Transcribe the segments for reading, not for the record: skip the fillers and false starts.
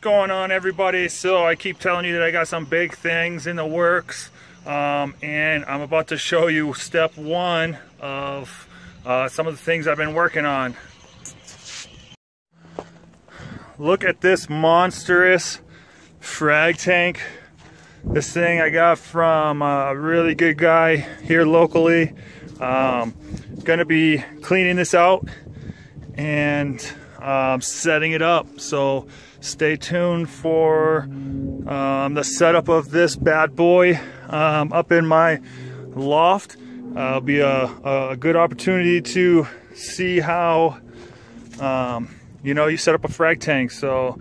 Going on, everybody? So I keep telling you that I got some big things in the works, and I'm about to show you step one of some of the things I've been working on. Look at this monstrous frag tank. This thing I got from a really good guy here locally. Gonna be cleaning this out and setting it up, so stay tuned for the setup of this bad boy up in my loft. It'll be a good opportunity to see how you set up a frag tank, so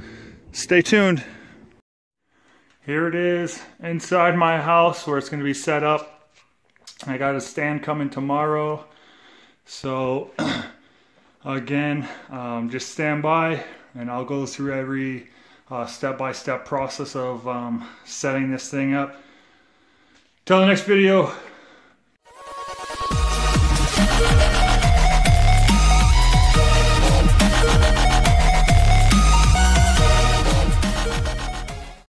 stay tuned. Here it is inside my house where it's going to be set up. I got a stand coming tomorrow, so again, just stand by and I'll go through every step-by-step process of setting this thing up. Till the next video.